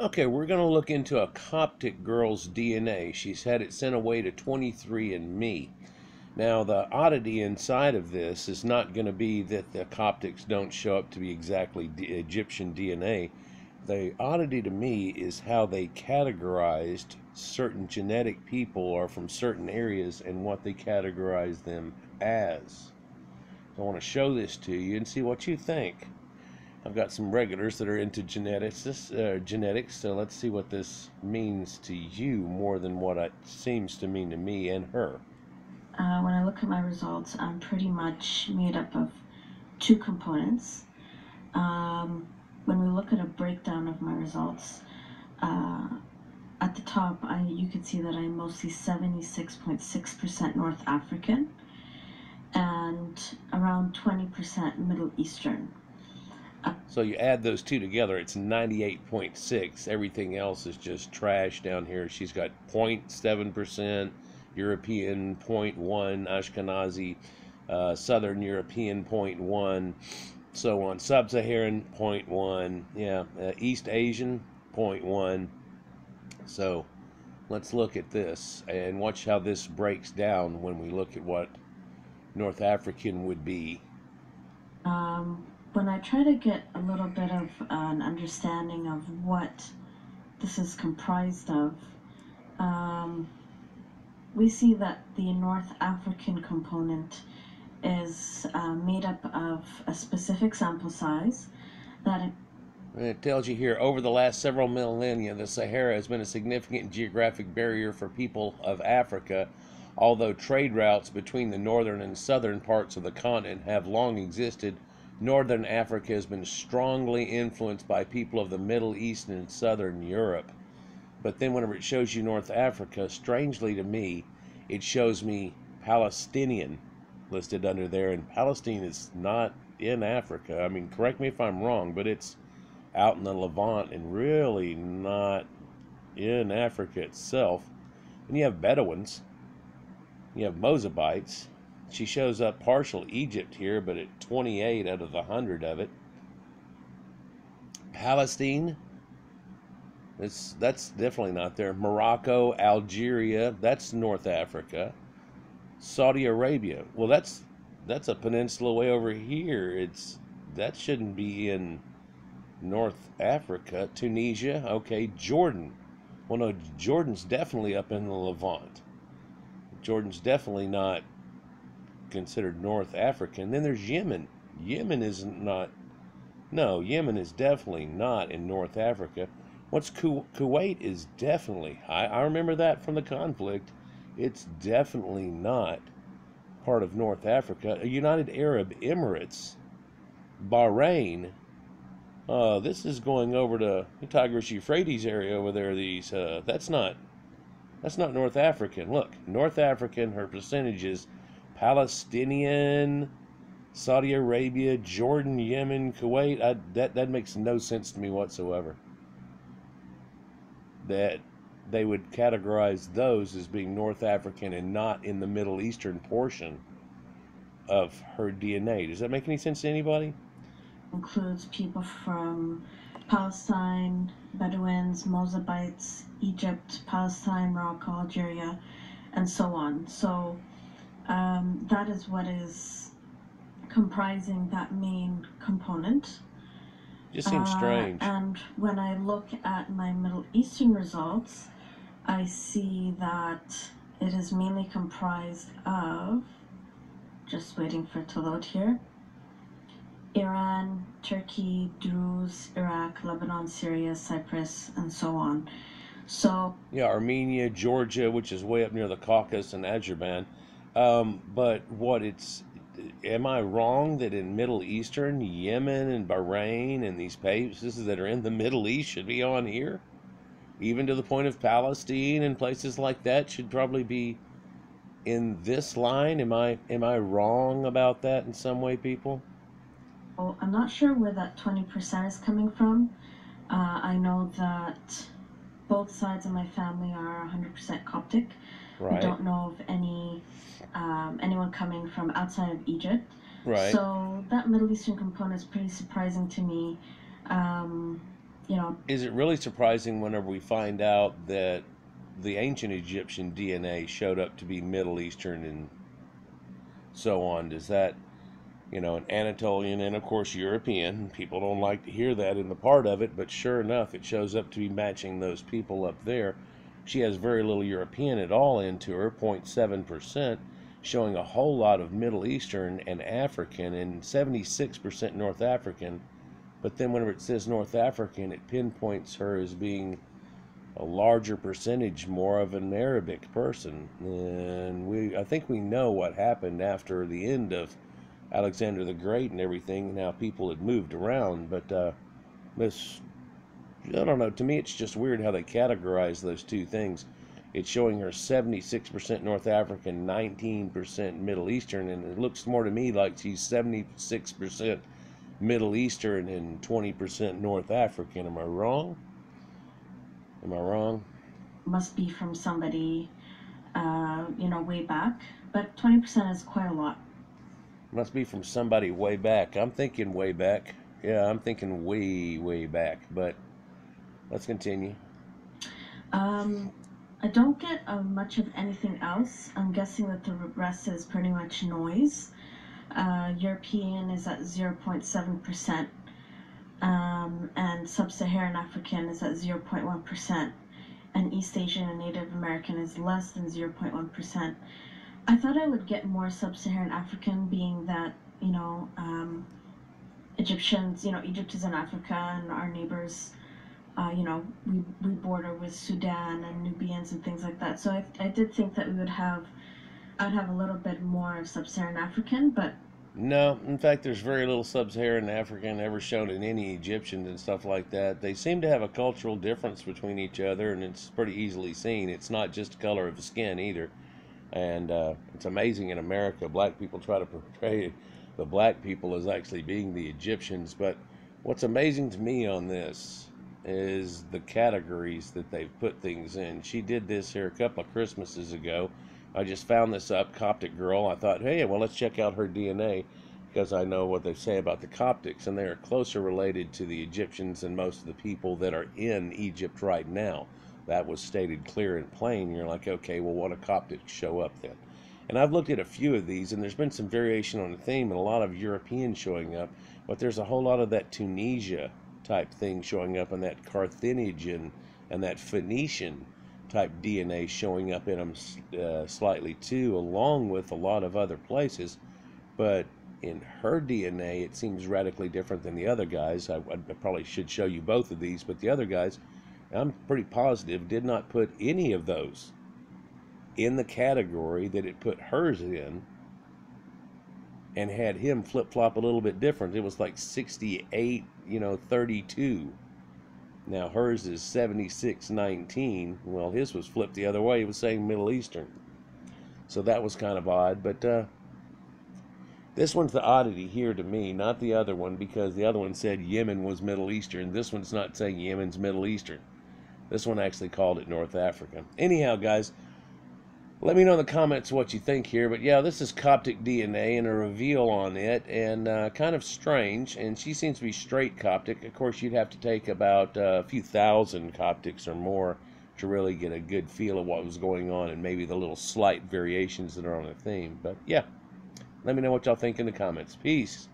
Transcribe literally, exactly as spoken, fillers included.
Okay, we're going to look into a Coptic girl's D N A. She's had it sent away to twenty-three and me. Now, the oddity inside of this is not going to be that the Coptics don't show up to be exactly Egyptian D N A. The oddity to me is how they categorized certain genetic people or from certain areas and what they categorized them as. So I want to show this to you and see what you think. I've got some regulars that are into genetics, uh, genetics, so let's see what this means to you more than what it seems to mean to me and her. Uh, when I look at my results, I'm pretty much made up of two components. Um, when we look at a breakdown of my results, uh, at the top, I, you can see that I'm mostly seventy-six point six percent North African and around twenty percent Middle Eastern. So you add those two together, it's ninety-eight point six. Everything else is just trash down here. She's got zero point seven percent, European zero point one, Ashkenazi, uh, Southern European zero point one, so on. Sub Saharan zero point one, yeah, uh, East Asian zero point one. So let's look at this and watch how this breaks down when we look at what North African would be. Um. When I try to get a little bit of an understanding of what this is comprised of, um, we see that the North African component is uh, made up of a specific sample size that it, and it tells you here, over the last several millennia, the Sahara has been a significant geographic barrier for people of Africa, although trade routes between the northern and southern parts of the continent have long existed. Northern Africa has been strongly influenced by people of the Middle East and Southern Europe. But then whenever it shows you North Africa, strangely to me, it shows me Palestinian listed under there. And Palestine is not in Africa. I mean, correct me if I'm wrong, but it's out in the Levant and really not in Africa itself. And you have Bedouins. You have Mozabites. She shows up partial Egypt here, but at twenty-eight out of the one hundred of it. Palestine, it's, that's definitely not there. Morocco, Algeria, that's North Africa. Saudi Arabia, well, that's that's a peninsula way over here. It's that shouldn't be in North Africa. Tunisia, okay. Jordan, well, no, Jordan's definitely up in the Levant. Jordan's definitely not considered North African. Then there's Yemen. Yemen is not, no, Yemen is definitely not in North Africa. What's Ku Kuwait is definitely, I, I remember that from the conflict, it's definitely not part of North Africa. United Arab Emirates, Bahrain, uh, this is going over to the Tigris-Euphrates area over there. These, uh, that's not, that's not North African. Look, North African, her percentages, Palestinian, Saudi Arabia, Jordan, Yemen, Kuwait. I, that, that makes no sense to me whatsoever. That they would categorize those as being North African and not in the Middle Eastern portion of her D N A. Does that make any sense to anybody? Includes people from Palestine, Bedouins, Mozabites, Egypt, Palestine, Morocco, Algeria, and so on. So Um, that is what is comprising that main component. Just seems uh, strange. And when I look at my Middle Eastern results, I see that it is mainly comprised of, just waiting for it to load here, Iran, Turkey, Druze, Iraq, Lebanon, Syria, Cyprus, and so on. So yeah, Armenia, Georgia, which is way up near the Caucasus, and Azerbaijan. Um, but what it's, am I wrong that in Middle Eastern, Yemen and Bahrain and these places that are in the Middle East should be on here? Even to the point of Palestine and places like that should probably be in this line. Am I, am I wrong about that in some way, people? Well, I'm not sure where that twenty percent is coming from. Uh, I know that both sides of my family are one hundred percent Coptic. Right. I don't know of any um, anyone coming from outside of Egypt. Right. So that Middle Eastern component is pretty surprising to me. Um, you know. Is it really surprising whenever we find out that the ancient Egyptian D N A showed up to be Middle Eastern and so on? Does that, you know, an Anatolian and of course European, people don't like to hear that in the part of it, but sure enough it shows up to be matching those people up there. She has very little European at all into her, zero point seven percent, showing a whole lot of Middle Eastern and African and seventy-six percent North African. But then whenever it says North African, it pinpoints her as being a larger percentage more of an Arabic person. And we, I think we know what happened after the end of Alexander the Great and everything, now people had moved around, but uh, this, I don't know, to me it's just weird how they categorize those two things. It's showing her seventy-six percent North African, nineteen percent Middle Eastern, and it looks more to me like she's seventy-six percent Middle Eastern and twenty percent North African. Am I wrong? Am I wrong? Must be from somebody, uh, you know, way back, but twenty percent is quite a lot. Must be from somebody way back. I'm thinking way back. Yeah, I'm thinking way, way back, but let's continue. Um, I don't get uh, much of anything else. I'm guessing that the rest is pretty much noise. Uh, European is at zero point seven percent. Um, and Sub-Saharan African is at zero point one percent, and East Asian and Native American is less than zero point one percent. I thought I would get more Sub-Saharan African, being that, you know, um, Egyptians, you know, Egypt is in Africa, and our neighbors, uh, you know, we, we border with Sudan and Nubians and things like that. So I, I did think that we would have, I'd have a little bit more of Sub-Saharan African, but... No, in fact, there's very little Sub-Saharan African ever shown in any Egyptians and stuff like that. They seem to have a cultural difference between each other, and it's pretty easily seen. It's not just the color of the skin either. And uh, it's amazing in America, black people try to portray the black people as actually being the Egyptians. But what's amazing to me on this is the categories that they've put things in. She did this here a couple of Christmases ago. I just found this up, Coptic girl. I thought, hey, well, let's check out her D N A, because I know what they say about the Coptics, and they are closer related to the Egyptians than most of the people that are in Egypt right now. That was stated clear and plain. You're like, okay, well, what do Coptics show up then? And I've looked at a few of these, and there's been some variation on the theme, and a lot of Europeans showing up, but there's a whole lot of that Tunisia-type thing showing up, and that Carthaginian and that Phoenician type D N A showing up in them uh, slightly too, along with a lot of other places. But in her D N A, it seems radically different than the other guys. I, I probably should show you both of these, but the other guys, I'm pretty positive, did not put any of those in the category that it put hers in, and had him flip-flop a little bit different. It was like sixty-eight, you know, thirty-two. Now hers is seventy-six nineteen. Well, his was flipped the other way. He was saying Middle Eastern. So that was kind of odd. But uh, this one's the oddity here to me, not the other one, because the other one said Yemen was Middle Eastern. This one's not saying Yemen's Middle Eastern. This one actually called it North Africa. Anyhow, guys, let me know in the comments what you think here. But yeah, this is Coptic D N A and a reveal on it, and uh, kind of strange. And she seems to be straight Coptic. Of course, you'd have to take about uh, a few thousand Coptics or more to really get a good feel of what was going on, and maybe the little slight variations that are on the theme. But yeah, let me know what y'all think in the comments. Peace.